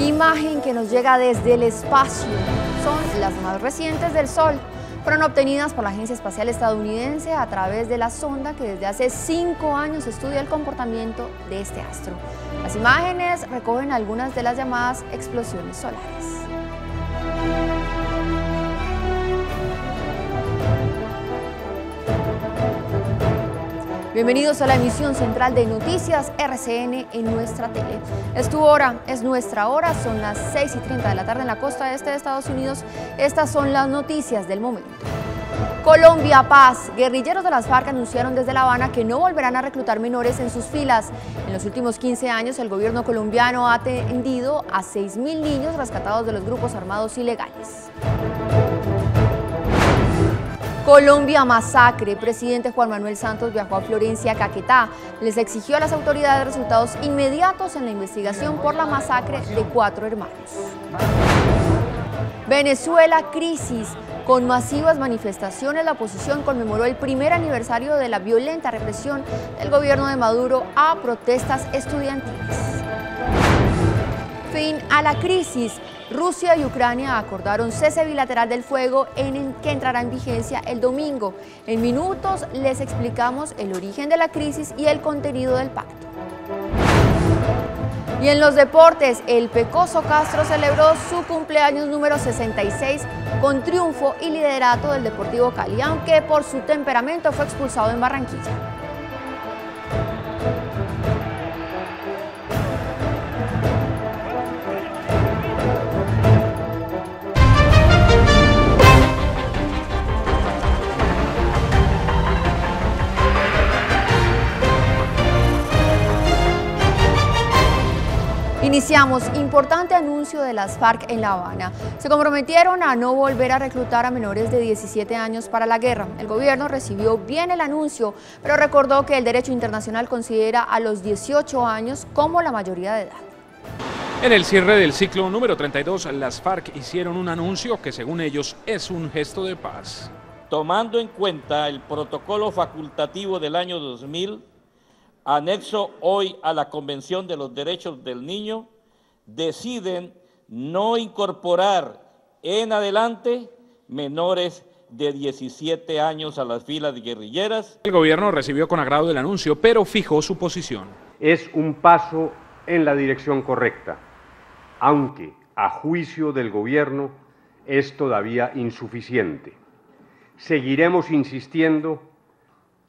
Imagen que nos llega desde el espacio. Son las más recientes del Sol. Fueron obtenidas por la Agencia Espacial Estadounidense a través de la sonda que desde hace 5 años estudia el comportamiento de este astro. Las imágenes recogen algunas de las llamadas explosiones solares. Bienvenidos a la emisión central de Noticias RCN en nuestra tele. Es tu hora, es nuestra hora, son las 6:30 de la tarde en la costa este de Estados Unidos. Estas son las noticias del momento. Colombia, paz. Guerrilleros de las FARC anunciaron desde La Habana que no volverán a reclutar menores en sus filas. En los últimos 15 años, el gobierno colombiano ha atendido a 6.000 niños rescatados de los grupos armados ilegales. Colombia masacre. Presidente Juan Manuel Santos viajó a Florencia, Caquetá. Les exigió a las autoridades resultados inmediatos en la investigación por la masacre de 4 hermanos. Venezuela, crisis. Con masivas manifestaciones, la oposición conmemoró el primer aniversario de la violenta represión del gobierno de Maduro a protestas estudiantiles. Fin a la crisis. Rusia y Ucrania acordaron cese bilateral del fuego que entrará en vigencia el domingo. En minutos les explicamos el origen de la crisis y el contenido del pacto. Y en los deportes, el Pecoso Castro celebró su cumpleaños número 66 con triunfo y liderato del Deportivo Cali, aunque por su temperamento fue expulsado en Barranquilla. Iniciamos, importante anuncio de las FARC en La Habana. Se comprometieron a no volver a reclutar a menores de 17 años para la guerra. El gobierno recibió bien el anuncio, pero recordó que el derecho internacional considera a los 18 años como la mayoría de edad. En el cierre del ciclo número 32, las FARC hicieron un anuncio que, según ellos, es un gesto de paz. Tomando en cuenta el protocolo facultativo del año 2000, anexo hoy a la Convención de los Derechos del Niño, deciden no incorporar en adelante menores de 17 años a las filas guerrilleras. El gobierno recibió con agrado el anuncio, pero fijó su posición. Es un paso en la dirección correcta, aunque a juicio del gobierno es todavía insuficiente. Seguiremos insistiendo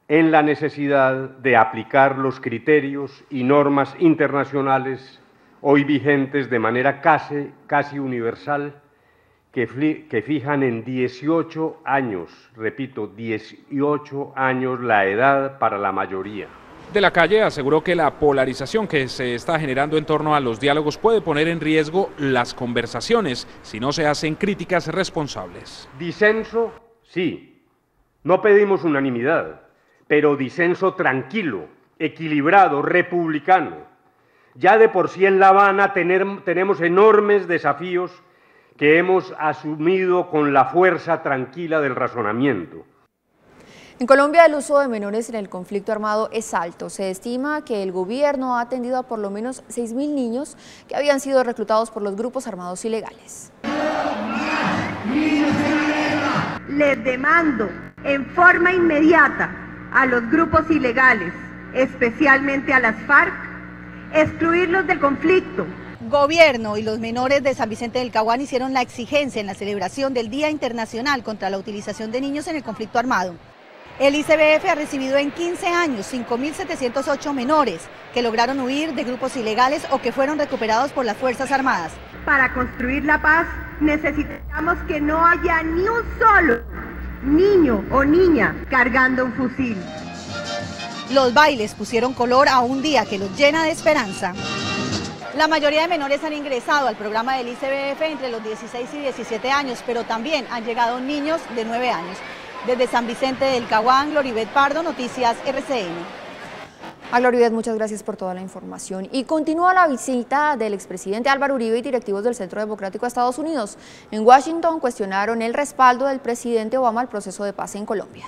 en la necesidad de aplicar los criterios y normas internacionales hoy vigentes de manera casi universal que fijan en 18 años, repito, 18 años la edad para la mayoría. De la Calle aseguró que la polarización que se está generando en torno a los diálogos puede poner en riesgo las conversaciones si no se hacen críticas responsables. Disenso, sí. No pedimos unanimidad, pero disenso tranquilo, equilibrado, republicano. Ya de por sí en La Habana tenemos enormes desafíos que hemos asumido con la fuerza tranquila del razonamiento. En Colombia el uso de menores en el conflicto armado es alto. Se estima que el gobierno ha atendido a por lo menos 6.000 niños que habían sido reclutados por los grupos armados ilegales. Les demando en forma inmediata a los grupos ilegales, especialmente a las FARC, excluirlos del conflicto. Gobierno y los menores de San Vicente del Caguán hicieron la exigencia en la celebración del Día Internacional contra la Utilización de Niños en el Conflicto Armado. El ICBF ha recibido en 15 años 5.708 menores que lograron huir de grupos ilegales o que fueron recuperados por las Fuerzas Armadas. Para construir la paz necesitamos que no haya ni un solo niño o niña cargando un fusil. Los bailes pusieron color a un día que los llena de esperanza. La mayoría de menores han ingresado al programa del ICBF entre los 16 y 17 años, pero también han llegado niños de 9 años. Desde San Vicente del Caguán, Gloribet Pardo, Noticias RCN. A Gloribet, muchas gracias por toda la información. Y continúa la visita del expresidente Álvaro Uribe y directivos del Centro Democrático a Estados Unidos. En Washington cuestionaron el respaldo del presidente Obama al proceso de paz en Colombia.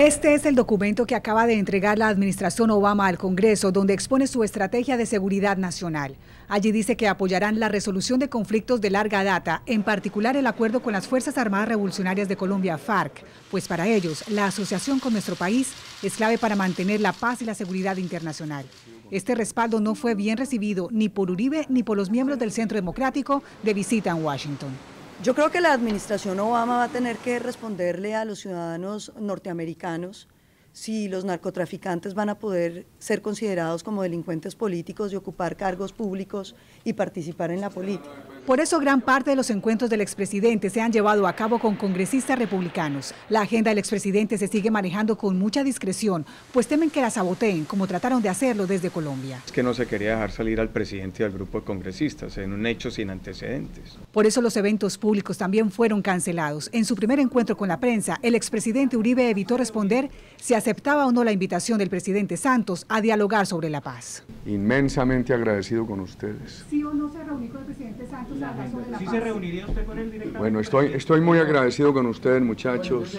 Este es el documento que acaba de entregar la administración Obama al Congreso, donde expone su estrategia de seguridad nacional. Allí dice que apoyarán la resolución de conflictos de larga data, en particular el acuerdo con las Fuerzas Armadas Revolucionarias de Colombia, FARC, pues para ellos la asociación con nuestro país es clave para mantener la paz y la seguridad internacional. Este respaldo no fue bien recibido ni por Uribe ni por los miembros del Centro Democrático de visita en Washington. Yo creo que la administración Obama va a tener que responderle a los ciudadanos norteamericanos si los narcotraficantes van a poder ser considerados como delincuentes políticos y ocupar cargos públicos y participar en la política. Por eso gran parte de los encuentros del expresidente se han llevado a cabo con congresistas republicanos. La agenda del expresidente se sigue manejando con mucha discreción, pues temen que la saboteen, como trataron de hacerlo desde Colombia. Es que no se quería dejar salir al presidente y al grupo de congresistas en un hecho sin antecedentes. Por eso los eventos públicos también fueron cancelados. En su primer encuentro con la prensa, el expresidente Uribe evitó responder si aceptaba o no la invitación del presidente Santos a dialogar sobre la paz. Inmensamente agradecido con ustedes. ¿Sí o no se reunió con el presidente Santos a hablar sobre la paz? ¿Sí se reuniría usted con él directamente? Bueno, estoy muy agradecido con ustedes, muchachos.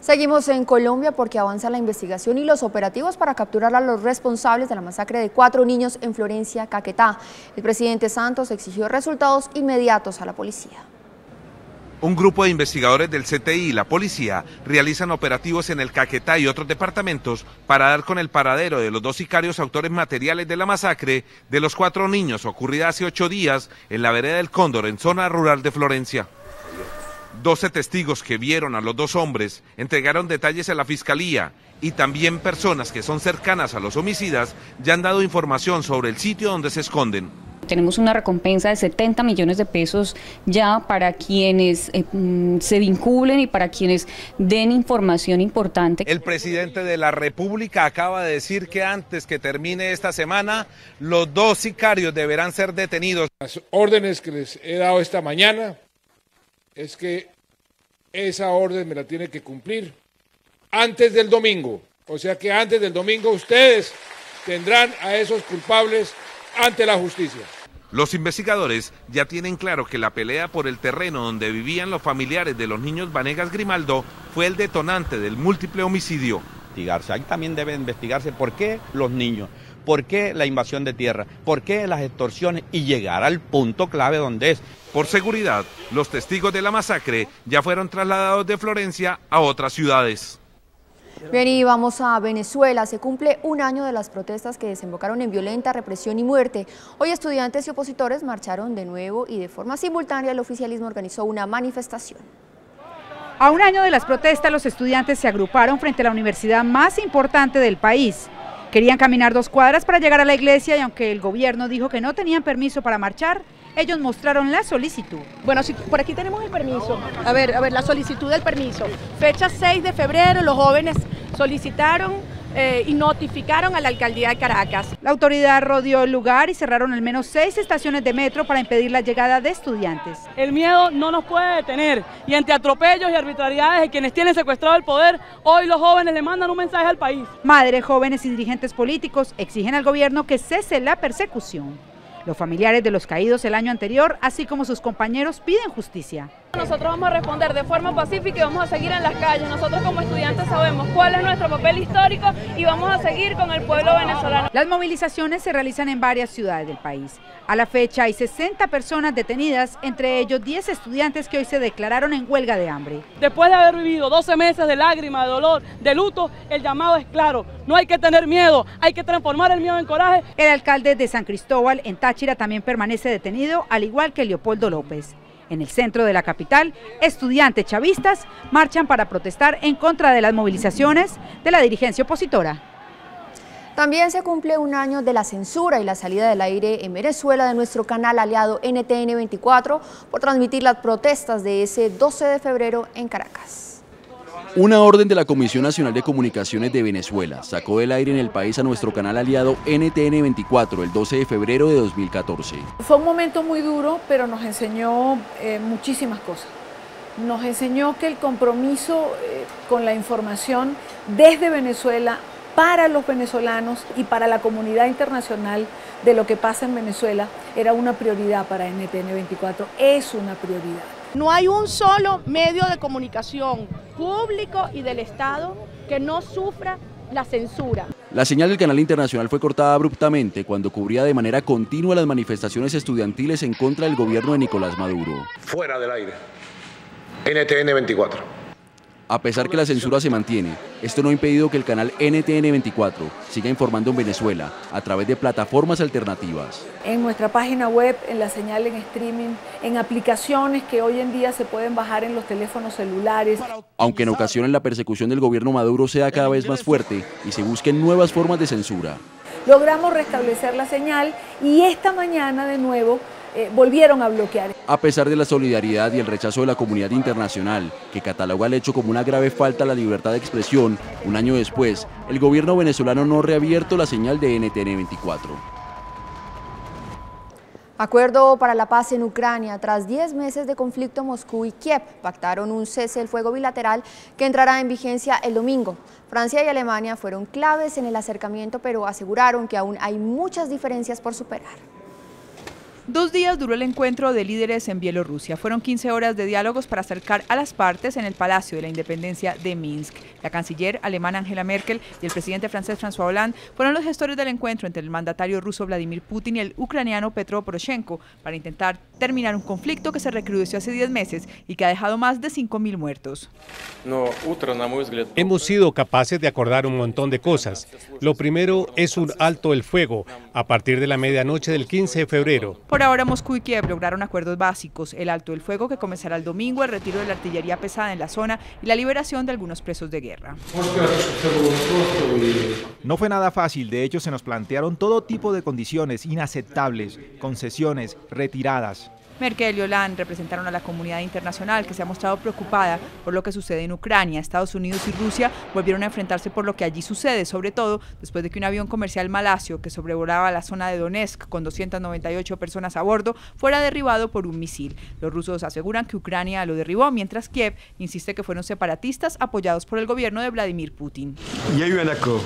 Seguimos en Colombia porque avanza la investigación y los operativos para capturar a los responsables de la masacre de 4 niños en Florencia, Caquetá. El presidente Santos exigió resultados inmediatos a la policía. Un grupo de investigadores del CTI y la policía realizan operativos en el Caquetá y otros departamentos para dar con el paradero de los 2 sicarios autores materiales de la masacre de los 4 niños ocurrida hace 8 días en la vereda del Cóndor, en zona rural de Florencia. 12 testigos que vieron a los 2 hombres entregaron detalles a la fiscalía y también personas que son cercanas a los homicidas ya han dado información sobre el sitio donde se esconden. Tenemos una recompensa de 70 millones de pesos ya para quienes se vinculen y para quienes den información importante. El presidente de la República acaba de decir que antes que termine esta semana, los 2 sicarios deberán ser detenidos. Las órdenes que les he dado esta mañana es que esa orden me la tiene que cumplir antes del domingo. O sea que antes del domingo ustedes tendrán a esos culpables ante la justicia. Los investigadores ya tienen claro que la pelea por el terreno donde vivían los familiares de los niños Vanegas Grimaldo fue el detonante del múltiple homicidio. Ahí también debe investigarse por qué los niños, por qué la invasión de tierra, por qué las extorsiones y llegar al punto clave donde es. Por seguridad, los testigos de la masacre ya fueron trasladados de Florencia a otras ciudades. Bien, y vamos a Venezuela. Se cumple un año de las protestas que desembocaron en violenta represión y muerte. Hoy estudiantes y opositores marcharon de nuevo y de forma simultánea el oficialismo organizó una manifestación. A un año de las protestas, los estudiantes se agruparon frente a la universidad más importante del país. Querían caminar 2 cuadras para llegar a la iglesia y aunque el gobierno dijo que no tenían permiso para marchar, ellos mostraron la solicitud. Bueno, si por aquí tenemos el permiso. A ver, la solicitud del permiso. Fecha 6 de febrero, los jóvenes solicitaron y notificaron a la alcaldía de Caracas. La autoridad rodeó el lugar y cerraron al menos 6 estaciones de metro para impedir la llegada de estudiantes. El miedo no nos puede detener y ante atropellos y arbitrariedades de quienes tienen secuestrado el poder, hoy los jóvenes le mandan un mensaje al país. Madres, jóvenes y dirigentes políticos exigen al gobierno que cese la persecución. Los familiares de los caídos el año anterior, así como sus compañeros, piden justicia. Nosotros vamos a responder de forma pacífica y vamos a seguir en las calles. Nosotros como estudiantes sabemos cuál es nuestro papel histórico y vamos a seguir con el pueblo venezolano. Las movilizaciones se realizan en varias ciudades del país. A la fecha hay 60 personas detenidas, entre ellos 10 estudiantes que hoy se declararon en huelga de hambre. Después de haber vivido 12 meses de lágrimas, de dolor, de luto, el llamado es claro. No hay que tener miedo, hay que transformar el miedo en coraje. El alcalde de San Cristóbal, en Táchira, también permanece detenido, al igual que Leopoldo López. En el centro de la capital, estudiantes chavistas marchan para protestar en contra de las movilizaciones de la dirigencia opositora. También se cumple un año de la censura y la salida del aire en Venezuela de nuestro canal aliado NTN24 por transmitir las protestas de ese 12 de febrero en Caracas. Una orden de la Comisión Nacional de Comunicaciones de Venezuela sacó del aire en el país a nuestro canal aliado NTN24 el 12 de febrero de 2014. Fue un momento muy duro, pero nos enseñó muchísimas cosas. Nos enseñó que el compromiso con la información desde Venezuela para los venezolanos y para la comunidad internacional de lo que pasa en Venezuela era una prioridad para NTN24, es una prioridad. No hay un solo medio de comunicación público y del Estado que no sufra la censura. La señal del canal internacional fue cortada abruptamente cuando cubría de manera continua las manifestaciones estudiantiles en contra del gobierno de Nicolás Maduro. Fuera del aire. NTN24. A pesar que la censura se mantiene, esto no ha impedido que el canal NTN24 siga informando en Venezuela a través de plataformas alternativas. En nuestra página web, en la señal en streaming, en aplicaciones que hoy en día se pueden bajar en los teléfonos celulares. Aunque en ocasiones la persecución del gobierno Maduro sea cada vez más fuerte y se busquen nuevas formas de censura. Logramos restablecer la señal y esta mañana de nuevo volvieron a bloquear. A pesar de la solidaridad y el rechazo de la comunidad internacional, que cataloga el hecho como una grave falta a la libertad de expresión, un año después, el gobierno venezolano no ha reabierto la señal de NTN24. Acuerdo para la paz en Ucrania. Tras 10 meses de conflicto, Moscú y Kiev pactaron un cese del fuego bilateral que entrará en vigencia el domingo. Francia y Alemania fueron claves en el acercamiento, pero aseguraron que aún hay muchas diferencias por superar. 2 días duró el encuentro de líderes en Bielorrusia. Fueron 15 horas de diálogos para acercar a las partes en el Palacio de la Independencia de Minsk. La canciller alemana Angela Merkel y el presidente francés François Hollande fueron los gestores del encuentro entre el mandatario ruso Vladimir Putin y el ucraniano Petro Poroshenko para intentar terminar un conflicto que se recrudeció hace 10 meses y que ha dejado más de 5.000 muertos. Hemos sido capaces de acordar un montón de cosas. Lo primero es un alto el fuego a partir de la medianoche del 15 de febrero. Por ahora, Moscú y Kiev lograron acuerdos básicos, el alto el fuego que comenzará el domingo, el retiro de la artillería pesada en la zona y la liberación de algunos presos de guerra. No fue nada fácil, de hecho se nos plantearon todo tipo de condiciones inaceptables, concesiones, retiradas. Merkel y Hollande representaron a la comunidad internacional que se ha mostrado preocupada por lo que sucede en Ucrania. Estados Unidos y Rusia volvieron a enfrentarse por lo que allí sucede, sobre todo después de que un avión comercial malasio que sobrevolaba la zona de Donetsk con 298 personas a bordo fuera derribado por un misil. Los rusos aseguran que Ucrania lo derribó, mientras Kiev insiste que fueron separatistas apoyados por el gobierno de Vladimir Putin. Y hay un acuerdo.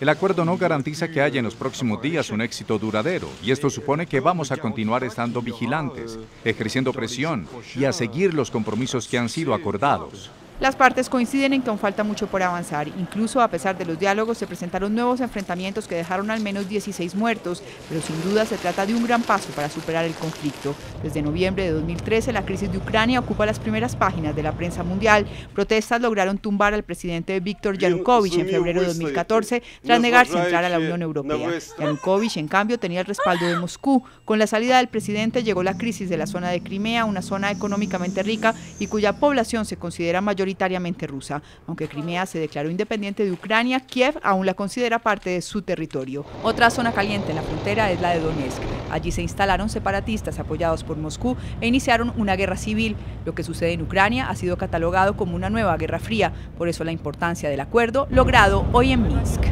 El acuerdo no garantiza que haya en los próximos días un éxito duradero y esto supone que vamos a continuar estando vigilantes, ejerciendo presión y a seguir los compromisos que han sido acordados. Las partes coinciden en que aún falta mucho por avanzar. Incluso a pesar de los diálogos se presentaron nuevos enfrentamientos que dejaron al menos 16 muertos, pero sin duda se trata de un gran paso para superar el conflicto. Desde noviembre de 2013 la crisis de Ucrania ocupa las primeras páginas de la prensa mundial. Protestas lograron tumbar al presidente Víctor Yanukovych en febrero de 2014 tras negarse a entrar a la Unión Europea. Yanukovych, en cambio, tenía el respaldo de Moscú. Con la salida del presidente llegó la crisis de la zona de Crimea, una zona económicamente rica y cuya población se considera mayoritariamente rusa. Aunque Crimea se declaró independiente de Ucrania, Kiev aún la considera parte de su territorio. Otra zona caliente en la frontera es la de Donetsk. Allí se instalaron separatistas apoyados por Moscú e iniciaron una guerra civil. Lo que sucede en Ucrania ha sido catalogado como una nueva guerra fría, por eso la importancia del acuerdo logrado hoy en Minsk.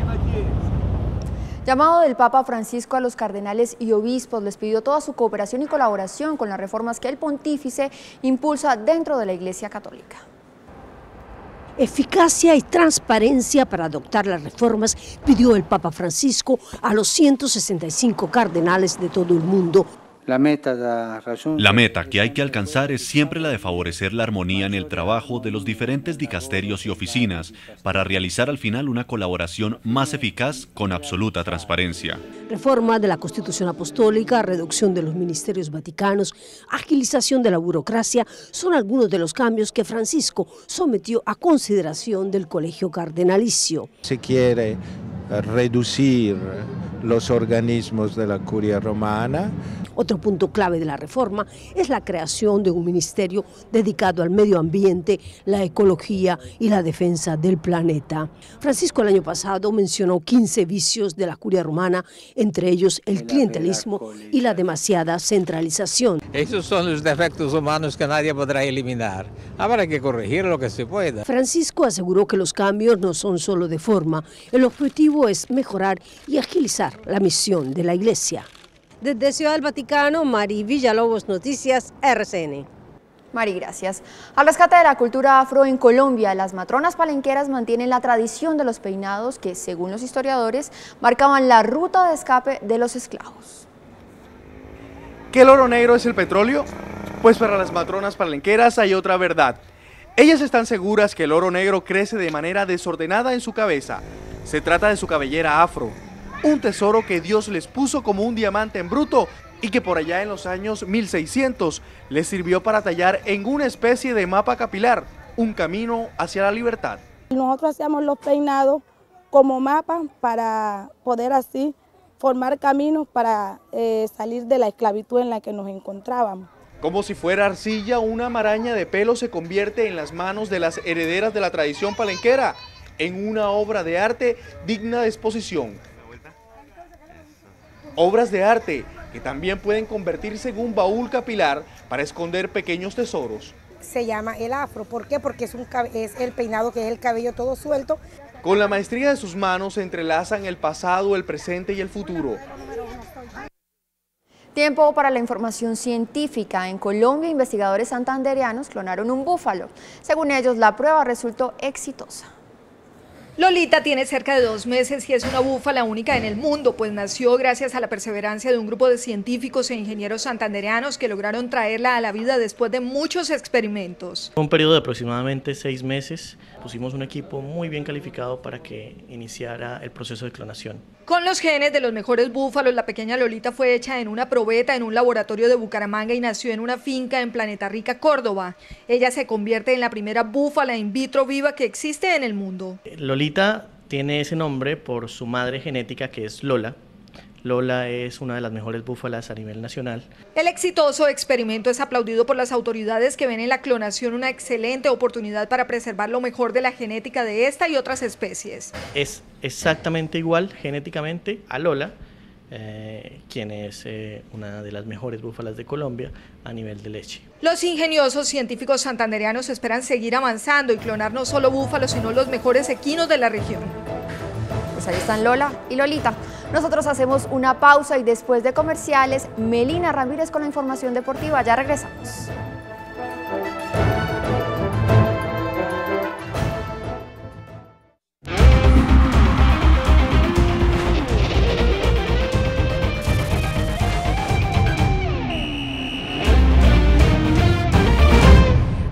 Llamado del Papa Francisco a los cardenales y obispos, les pidió toda su cooperación y colaboración con las reformas que el pontífice impulsa dentro de la Iglesia Católica. Eficacia y transparencia para adoptar las reformas pidió el Papa Francisco a los 165 cardenales de todo el mundo. La meta que hay que alcanzar es siempre la de favorecer la armonía en el trabajo de los diferentes dicasterios y oficinas para realizar al final una colaboración más eficaz con absoluta transparencia. Reforma de la Constitución Apostólica, reducción de los ministerios vaticanos, agilización de la burocracia son algunos de los cambios que Francisco sometió a consideración del Colegio Cardenalicio. Se quiere reducir los organismos de la curia romana. Otro punto clave de la reforma es la creación de un ministerio dedicado al medio ambiente, la ecología y la defensa del planeta. Francisco el año pasado mencionó 15 vicios de la curia romana, entre ellos el clientelismo y la demasiada centralización. Esos son los defectos humanos que nadie podrá eliminar. Habrá que corregir lo que se pueda. Francisco aseguró que los cambios no son solo de forma. El objetivo es mejorar y agilizar la misión de la Iglesia. Desde Ciudad del Vaticano, Mari Villalobos, Noticias RCN. Mari, gracias. Al rescate de la cultura afro en Colombia, las matronas palenqueras mantienen la tradición de los peinados que, según los historiadores, marcaban la ruta de escape de los esclavos. ¿Qué el oro negro es el petróleo? Pues para las matronas palenqueras hay otra verdad. Ellas están seguras que el oro negro crece de manera desordenada en su cabeza. Se trata de su cabellera afro, un tesoro que Dios les puso como un diamante en bruto y que por allá en los años 1600 les sirvió para tallar en una especie de mapa capilar, un camino hacia la libertad. Nosotros hacíamos los peinados como mapa para poder así formar caminos para salir de la esclavitud en la que nos encontrábamos. Como si fuera arcilla, una maraña de pelo se convierte en las manos de las herederas de la tradición palenquera en una obra de arte digna de exposición. Obras de arte que también pueden convertirse en un baúl capilar para esconder pequeños tesoros. Se llama el afro, ¿por qué? Porque es el peinado que es el cabello todo suelto. Con la maestría de sus manos se entrelazan el pasado, el presente y el futuro. Tiempo para la información científica. En Colombia, investigadores santandereanos clonaron un búfalo. Según ellos, la prueba resultó exitosa. Lolita tiene cerca de 2 meses y es una búfala única en el mundo, pues nació gracias a la perseverancia de un grupo de científicos e ingenieros santandereanos que lograron traerla a la vida después de muchos experimentos. Un periodo de aproximadamente 6 meses, pusimos un equipo muy bien calificado para que iniciara el proceso de clonación. Con los genes de los mejores búfalos, la pequeña Lolita fue hecha en una probeta en un laboratorio de Bucaramanga y nació en una finca en Planeta Rica, Córdoba. Ella se convierte en la primera búfala in vitro viva que existe en el mundo. Lolita tiene ese nombre por su madre genética, que es Lola. Lola es una de las mejores búfalas a nivel nacional. El exitoso experimento es aplaudido por las autoridades, que ven en la clonación una excelente oportunidad para preservar lo mejor de la genética de esta y otras especies. Es exactamente igual genéticamente a Lola, quien es una de las mejores búfalas de Colombia a nivel de leche. Los ingeniosos científicos santandereanos esperan seguir avanzando y clonar no solo búfalos, sino los mejores equinos de la región. Pues ahí están Lola y Lolita. Nosotros hacemos una pausa y después de comerciales, Melina Ramírez con la información deportiva. Ya regresamos.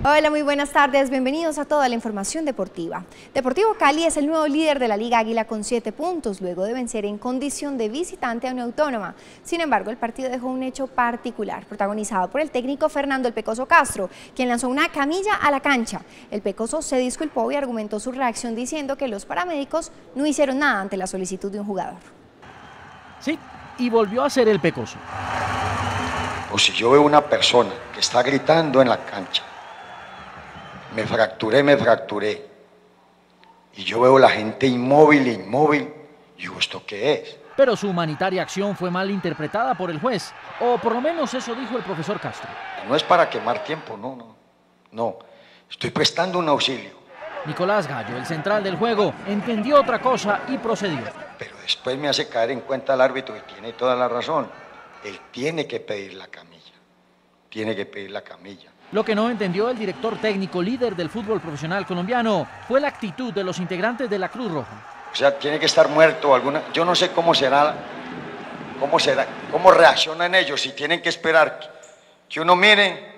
Hola, muy buenas tardes. Bienvenidos a toda la información deportiva. Deportivo Cali es el nuevo líder de la Liga Águila con 7 puntos, luego de vencer en condición de visitante a una autónoma. Sin embargo, el partido dejó un hecho particular, protagonizado por el técnico Fernando el Pecoso Castro, quien lanzó una camilla a la cancha. El Pecoso se disculpó y argumentó su reacción diciendo que los paramédicos no hicieron nada ante la solicitud de un jugador. Sí, y volvió a ser el Pecoso. O si yo veo una persona que está gritando en la cancha, me fracturé, y yo veo la gente inmóvil, y digo, ¿esto qué es? Pero su humanitaria acción fue mal interpretada por el juez, o por lo menos eso dijo el profesor Castro. No es para quemar tiempo, no, estoy prestando un auxilio. Nicolás Gallo, el central del juego, entendió otra cosa y procedió. Pero después me hace caer en cuenta el árbitro, que tiene toda la razón. Él tiene que pedir la camilla, Lo que no entendió el director técnico, líder del fútbol profesional colombiano, fue la actitud de los integrantes de la Cruz Roja. O sea, tiene que estar muerto alguna. Yo no sé cómo reaccionan ellos, si tienen que esperar que uno mire,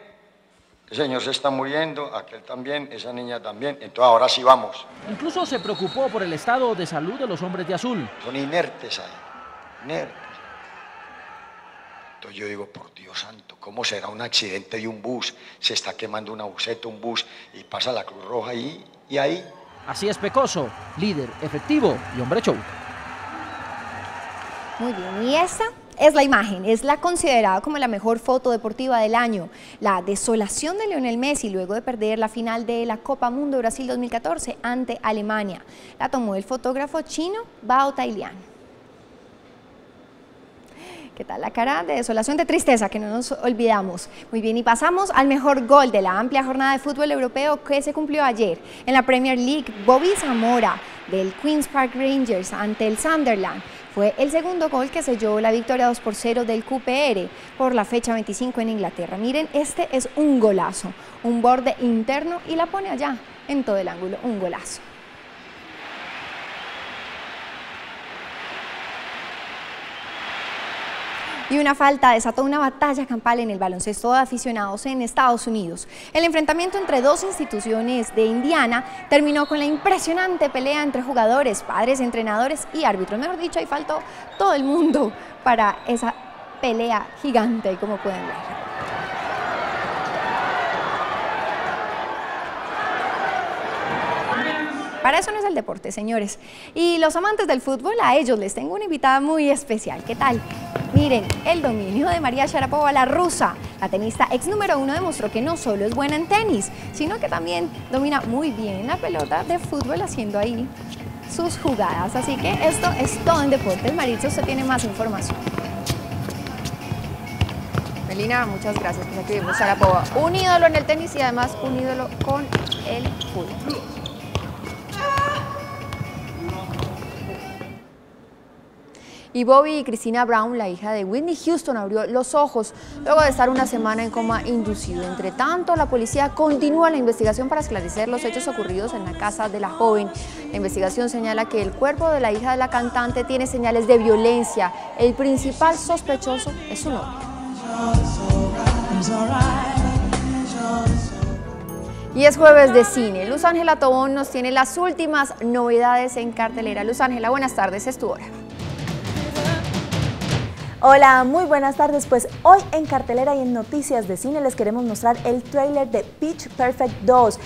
el señor se está muriendo, aquel también, esa niña también, entonces ahora sí vamos. Incluso se preocupó por el estado de salud de los hombres de azul. Son inertes ahí, Entonces yo digo, por Dios santo, ¿cómo será un accidente de un bus? Se está quemando una buseta, un bus, y pasa la Cruz Roja ahí y ahí. Así es Pecoso, líder, efectivo y hombre show. Muy bien, ¿y esta? Es la imagen, es la considerada como la mejor foto deportiva del año, la desolación de Lionel Messi luego de perder la final de la Copa Mundo Brasil 2014 ante Alemania. La tomó el fotógrafo chino Bao Tailian. ¿Qué tal la cara de desolación, de tristeza, que no nos olvidamos? Muy bien, y pasamos al mejor gol de la amplia jornada de fútbol europeo que se cumplió ayer. En la Premier League, Bobby Zamora, del Queen's Park Rangers ante el Sunderland, fue el segundo gol que selló la victoria 2-0 del QPR por la fecha 25 en Inglaterra. Miren, este es un golazo, un borde interno y la pone allá en todo el ángulo, un golazo. y una falta desató una batalla campal en el baloncesto de aficionados en Estados Unidos. El enfrentamiento entre dos instituciones de Indiana terminó con la impresionante pelea entre jugadores, padres, entrenadores y árbitros. Mejor dicho, ahí faltó todo el mundo para esa pelea gigante, como pueden ver. Para eso no es el deporte, señores. Y los amantes del fútbol, a ellos les tengo una invitada muy especial. ¿Qué tal? Miren, el dominio de María Sharapova, la rusa. La tenista ex número 1 demostró que no solo es buena en tenis, sino que también domina muy bien la pelota de fútbol haciendo ahí sus jugadas. Así que esto es todo en deportes. Maritza, usted tiene más información. Melina, muchas gracias. Pues aquí vemos Sharapova, un ídolo en el tenis y además un ídolo con el fútbol. Y Bobby y Cristina Brown, la hija de Whitney Houston, abrió los ojos luego de estar una semana en coma inducido. Entre tanto, la policía continúa la investigación para esclarecer los hechos ocurridos en la casa de la joven. La investigación señala que el cuerpo de la hija de la cantante tiene señales de violencia. El principal sospechoso es su novio. Y es jueves de cine. Luz Ángela Tobón nos tiene las últimas novedades en cartelera. Luz Ángela, buenas tardes, es tu hora. Hola, muy buenas tardes. Pues hoy en cartelera y en noticias de cine les queremos mostrar el tráiler de Pitch Perfect 2,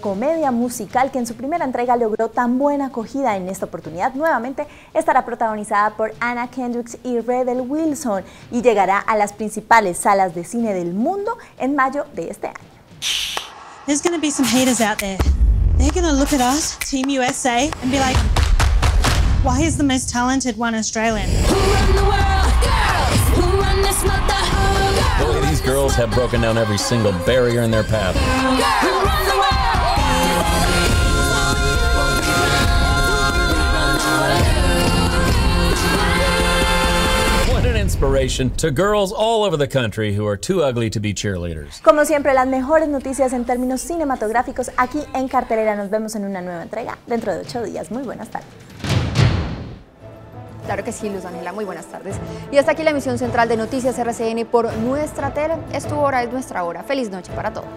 comedia musical que en su primera entrega logró tan buena acogida. En esta oportunidad nuevamente estará protagonizada por Anna Kendrick y Rebel Wilson y llegará a las principales salas de cine del mundo en mayo de este año. There's going to be some haters out there. They're going to look at us, Team USA, and be like, why is the most talented one Australian? Who run the world? Girls! Who run this mother? Oh, girl. These girls have broken down every single barrier in their path. Girls! Who run the world? What an inspiration to girls all over the country who are too ugly to be cheerleaders. Como siempre, las mejores noticias en términos cinematográficos aquí en cartelera. Nos vemos en una nueva entrega dentro de 8 días. Muy buenas tardes. Claro que sí, Luz Ángela, muy buenas tardes. Y hasta aquí la emisión central de Noticias RCN por nuestra tele. Es tu hora, es nuestra hora. Feliz noche para todos.